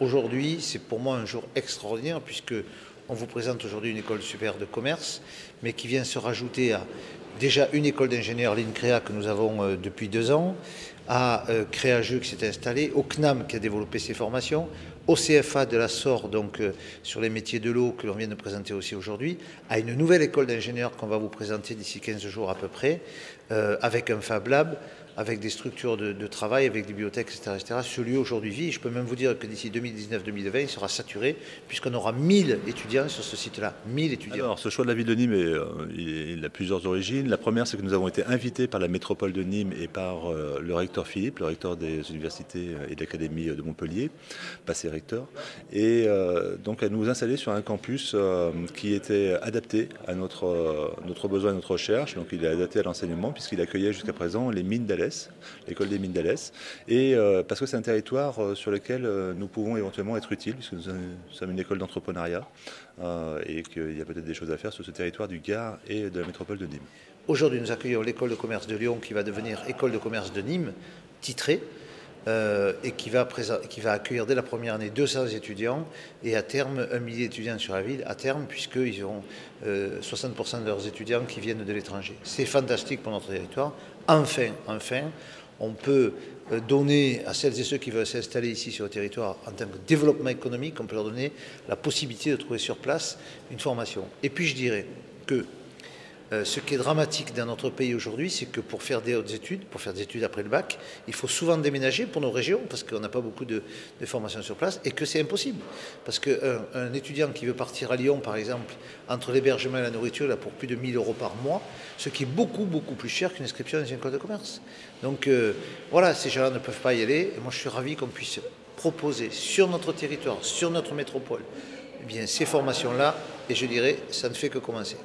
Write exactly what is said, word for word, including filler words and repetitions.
Aujourd'hui, c'est pour moi un jour extraordinaire puisque on vous présente aujourd'hui une école supérieure de commerce, mais qui vient se rajouter à déjà une école d'ingénieurs, l'INCREA, que nous avons depuis deux ans, à Créageux qui s'est installé, au C N A M qui a développé ses formations, au C F A de la S O R, donc sur les métiers de l'eau que l'on vient de présenter aussi aujourd'hui, à une nouvelle école d'ingénieurs qu'on va vous présenter d'ici quinze jours à peu près, euh, avec un Fab Lab, avec des structures de, de travail, avec des bibliothèques, et cetera, et cetera. Ce lieu aujourd'hui vit, et je peux même vous dire que d'ici deux mille dix-neuf deux mille vingt, il sera saturé, puisqu'on aura mille étudiants sur ce site-là, mille étudiants. Alors, ce choix de la ville de Nîmes, est, euh, il a plusieurs origines. La première, c'est que nous avons été invités par la métropole de Nîmes et par euh, le recteur Philippe, le recteur des universités et de l'académie de Montpellier, passé recteur, et euh, donc à nous installer sur un campus euh, qui était adapté à notre, euh, notre besoin, à notre recherche. Donc il est adapté à l'enseignement puisqu'il accueillait jusqu'à présent les mines d'Alès, l'école des mines d'Alès, et euh, parce que c'est un territoire euh, sur lequel euh, nous pouvons éventuellement être utiles, puisque nous, nous sommes une école d'entrepreneuriat euh, et qu'il y a peut-être des choses à faire sur ce territoire du Gard et de la métropole de Nîmes. Aujourd'hui, nous accueillons l'école de commerce de Lyon qui va devenir école de commerce de Nîmes, titrée, euh, et qui va, qui va accueillir dès la première année deux cents étudiants et à terme un millier d'étudiants sur la ville, à terme, puisqu'ils auront euh, soixante pour cent de leurs étudiants qui viennent de l'étranger. C'est fantastique pour notre territoire. Enfin, enfin, on peut donner à celles et ceux qui veulent s'installer ici sur le territoire en termes de développement économique, on peut leur donner la possibilité de trouver sur place une formation. Et puis je dirais que Euh, ce qui est dramatique dans notre pays aujourd'hui, c'est que pour faire des hautes études, pour faire des études après le bac, il faut souvent déménager pour nos régions, parce qu'on n'a pas beaucoup de, de formations sur place, et que c'est impossible. Parce qu'un un étudiant qui veut partir à Lyon, par exemple, entre l'hébergement et la nourriture, il a pour plus de mille euros par mois, ce qui est beaucoup, beaucoup plus cher qu'une inscription dans une école de commerce. Donc euh, voilà, ces gens-là ne peuvent pas y aller, et moi je suis ravi qu'on puisse proposer sur notre territoire, sur notre métropole, eh bien, ces formations-là, et je dirais, ça ne fait que commencer.